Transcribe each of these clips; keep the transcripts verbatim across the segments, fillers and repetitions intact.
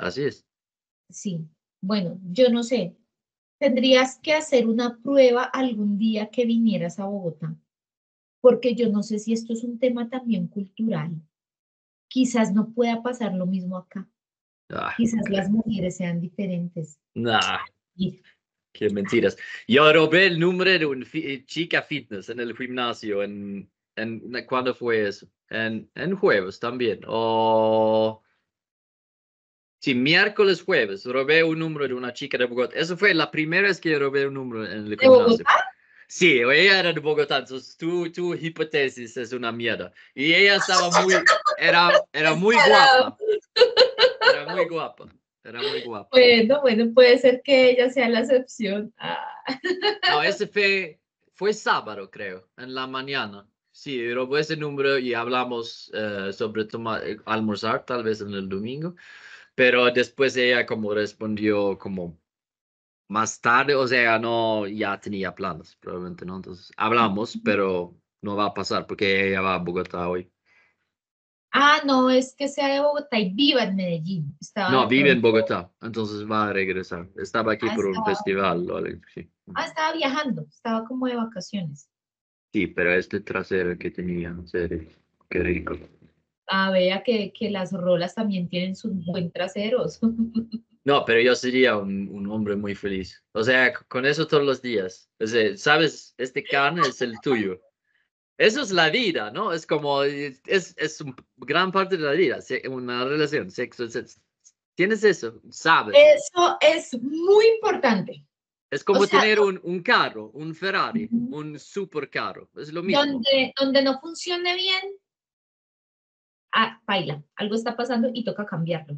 Así es. Sí, bueno, yo no sé. Tendrías que hacer una prueba algún día que vinieras a Bogotá, porque yo no sé si esto es un tema también cultural. Quizás no pueda pasar lo mismo acá. Ah, Quizás okay. las mujeres sean diferentes. Nah, sí. Qué mentiras. Yo robé el número de una chica fitness en el gimnasio. En, en, ¿Cuándo fue eso? En, en jueves también. O... Oh, sí, miércoles, jueves, robé un número de una chica de Bogotá. Eso fue la primera vez que robé un número en el gimnasio. ¿De Bogotá? Sí, ella era de Bogotá, entonces tu, tu hipótesis es una mierda. Y ella estaba muy, era, era muy guapa. Era muy guapa, era muy guapa. Bueno, bueno, puede ser que ella sea la excepción. Ah. No, ese fue, fue sábado, creo, en la mañana. Sí, robé ese número y hablamos uh, sobre tomar, almorzar, tal vez en el domingo. Pero después ella como respondió como más tarde, o sea, no, ya tenía planes, probablemente no. Entonces hablamos, pero no va a pasar porque ella va a Bogotá hoy. Ah, no, es que sea de Bogotá y viva en Medellín. Estaba no, vive en Bogotá, entonces va a regresar. Estaba aquí ah, por estaba... un festival o algo así. Ah, estaba viajando, estaba como de vacaciones. Sí, pero este trasero que tenía, en serio, qué rico. Ah, vea que, que las rolas también tienen sus buen traseros. No, pero yo sería un, un hombre muy feliz. O sea, con eso todos los días. O sea, sabes, este carne es el tuyo. Eso es la vida, ¿no? Es como, es, es un gran parte de la vida, una relación, sexo, etcétera. Tienes eso, sabes. Eso es muy importante. Es como o sea, tener un, un carro, un Ferrari, uh-huh. un super carro. Es lo mismo. Donde, donde no funcione bien, ah, baila, algo está pasando y toca cambiarlo.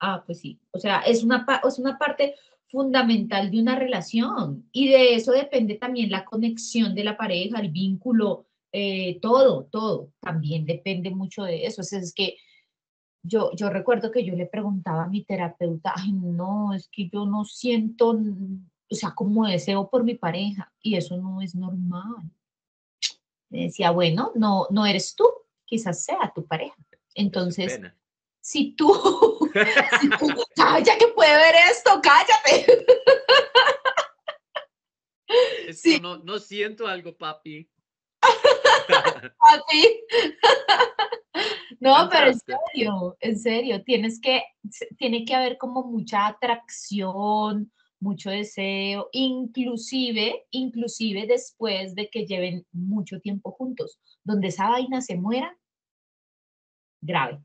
Ah, pues sí. O sea, es una, es una parte fundamental de una relación y de eso depende también la conexión de la pareja, el vínculo, eh, todo, todo. También depende mucho de eso. O sea, es que yo, yo recuerdo que yo le preguntaba a mi terapeuta, ay, no, es que yo no siento, o sea, como deseo por mi pareja y eso no es normal. Me decía, bueno, no, no eres tú, quizás sea tu pareja. Entonces, si tú, si tú, calla que puede ver esto, cállate. Es sí. no, no siento algo, papi. Papi. No, pero en serio, en serio, tienes que, tiene que haber como mucha atracción, mucho deseo, inclusive, inclusive después de que lleven mucho tiempo juntos, donde esa vaina se muera, grave.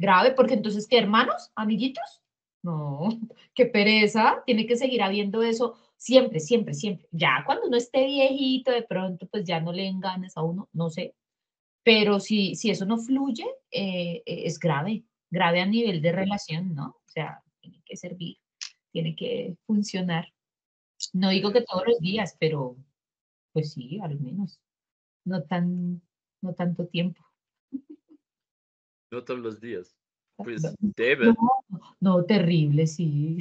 Grave, porque entonces, ¿qué, hermanos? ¿Amiguitos? No, qué pereza. Tiene que seguir habiendo eso siempre, siempre, siempre. Ya cuando uno esté viejito, de pronto, pues ya no le engañes a uno, no sé. Pero si, si eso no fluye, eh, es grave. Grave a nivel de relación, ¿no? O sea, tiene que servir, tiene que funcionar. No digo que todos los días, pero pues sí, al menos. No tan, no tanto tiempo. No todos los días. Pues, David. No, no, terrible, sí.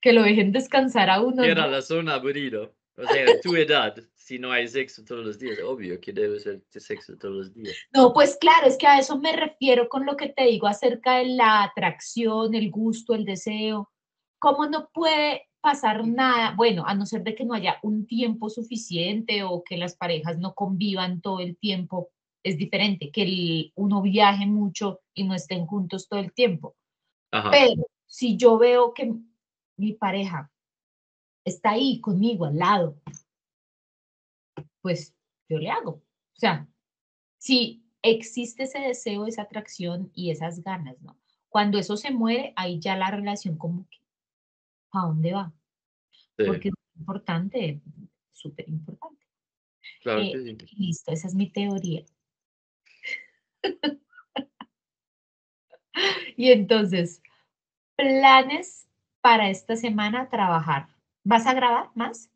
Que lo dejen descansar a uno. Era ¿no? la zona aburrida. O sea, en tu edad, si no hay sexo todos los días, obvio que debe ser sexo todos los días. No, pues claro, es que a eso me refiero con lo que te digo acerca de la atracción, el gusto, el deseo. ¿Cómo no puede pasar nada? Bueno, a no ser de que no haya un tiempo suficiente o que las parejas no convivan todo el tiempo. Es diferente que el, uno viaje mucho y no estén juntos todo el tiempo. Ajá. Pero si yo veo que mi pareja está ahí conmigo al lado, pues yo le hago. O sea, si existe ese deseo, esa atracción y esas ganas, ¿no? Cuando eso se muere, ahí ya la relación como que, ¿a dónde va? Sí. Porque es importante, súper importante. Claro eh, que sí. Listo, esa es mi teoría. Y entonces, planes para esta semana trabajar. ¿Vas a grabar más?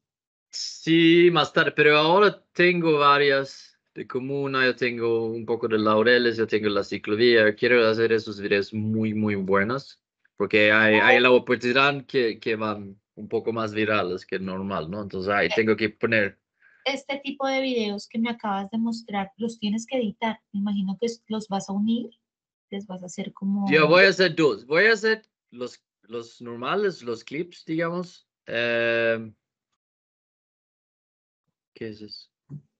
Sí, más tarde, pero ahora tengo varias de comuna, yo tengo un poco de laureles, yo tengo la ciclovía, quiero hacer esos videos muy, muy buenos, porque hay, hay la oportunidad que, que van un poco más virales que normal, ¿no? Entonces, ahí tengo que poner... Este tipo de videos que me acabas de mostrar, los tienes que editar. Me imagino que los vas a unir, les vas a hacer como... Yo voy a hacer dos. Voy a hacer los, los normales, los clips, digamos. Eh, ¿Qué es eso?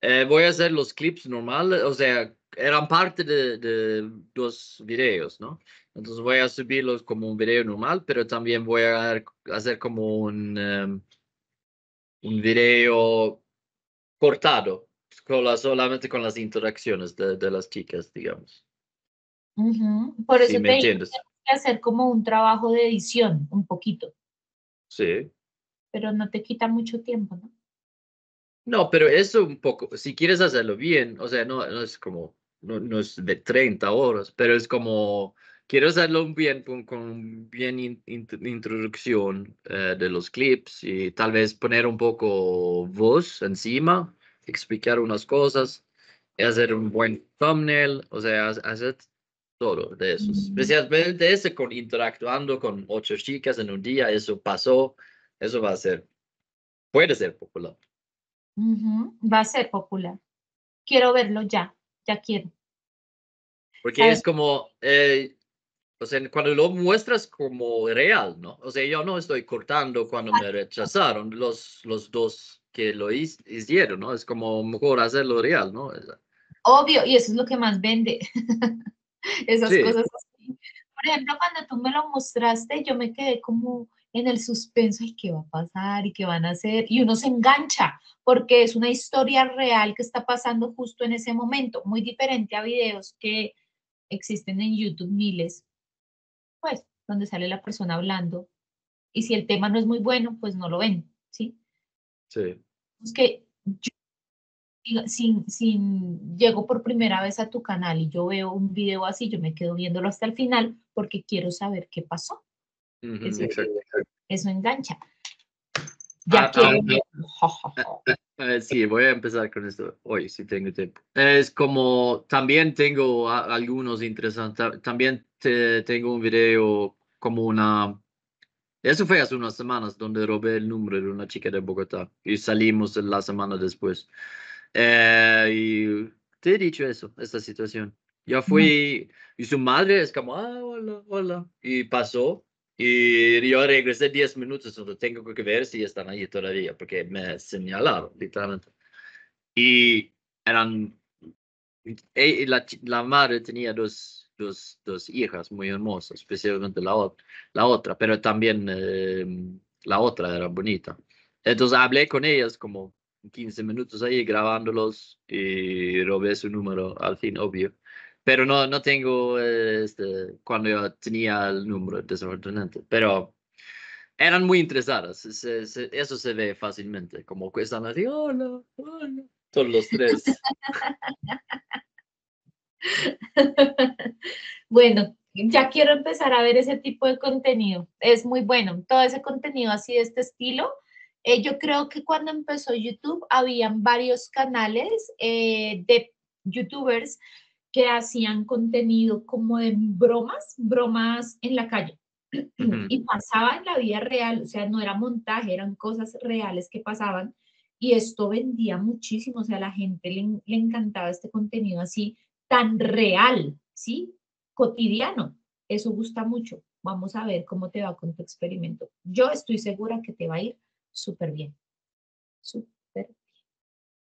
Eh, voy a hacer los clips normales, o sea, eran parte de, de dos videos, ¿no? Entonces voy a subirlos como un video normal, pero también voy a hacer como un, um, un video cortado, con la, solamente con las interacciones de, de las chicas, digamos. Uh-huh. Por eso sí, te tienes que hacer como un trabajo de edición, un poquito. Sí. Pero no te quita mucho tiempo, ¿no? No, pero eso un poco, si quieres hacerlo bien, o sea, no, no es como, no, no es de treinta horas, pero es como, quiero hacerlo bien, con, con bien in, in, introducción eh, de los clips y tal vez poner un poco voz encima, explicar unas cosas, hacer un buen thumbnail, o sea, hacer todo de eso. Especialmente ese con interactuando con ocho chicas en un día, eso pasó, eso va a ser, puede ser popular. Uh-huh. Va a ser popular. Quiero verlo ya, ya quiero. Porque ¿sabes? Es como, eh, o sea, cuando lo muestras como real, ¿no? O sea, yo no estoy cortando cuando me rechazaron los, los dos que lo hicieron, ¿no? Es como mejor hacerlo real, ¿no? Obvio, y eso es lo que más vende. Esas sí. Cosas así. Por ejemplo, cuando tú me lo mostraste, yo me quedé como en el suspenso, ¿y qué va a pasar? ¿Y qué van a hacer? Y uno se engancha, porque es una historia real que está pasando justo en ese momento, muy diferente a videos que existen en YouTube, miles, pues, donde sale la persona hablando, y si el tema no es muy bueno, pues no lo ven, ¿sí? Sí. Es que yo, sin, sin, llego por primera vez a tu canal y yo veo un video así, yo me quedo viéndolo hasta el final, porque quiero saber qué pasó. Uh-huh, eso, exacto, exacto. Eso engancha. Ya ah, quiero. Ah, ah, ah, sí, voy a empezar con esto hoy, si tengo tiempo. Es como, también tengo a, algunos interesantes, también te, tengo un video como una, eso fue hace unas semanas, donde robé el número de una chica de Bogotá y salimos la semana después. Eh, y te he dicho eso, esta situación. Yo fui, mm. y su madre es como, ah, hola, hola, y pasó. Y yo regresé diez minutos, entonces tengo que ver si están ahí todavía, porque me señalaron, literalmente. Y eran, y la, la madre tenía dos, dos, dos hijas muy hermosas, especialmente la, la otra, pero también eh, la otra era bonita. Entonces hablé con ellas como quince minutos ahí grabándolos y robé su número al fin, obvio. Pero no, no tengo este, cuando yo tenía el número desordenante, pero eran muy interesadas. Se, se, eso se ve fácilmente, como que están así, hola, hola, todos los tres. Bueno, ya quiero empezar a ver ese tipo de contenido. Es muy bueno, todo ese contenido así de este estilo. Eh, yo creo que cuando empezó YouTube, habían varios canales eh, de YouTubers que hacían contenido como de bromas, bromas en la calle. Uh-huh. Y pasaba en la vida real, o sea, no era montaje, eran cosas reales que pasaban. Y esto vendía muchísimo, o sea, a la gente le, le encantaba este contenido así, tan real, ¿sí? Cotidiano. Eso gusta mucho. Vamos a ver cómo te va con tu experimento. Yo estoy segura que te va a ir súper bien. Súper.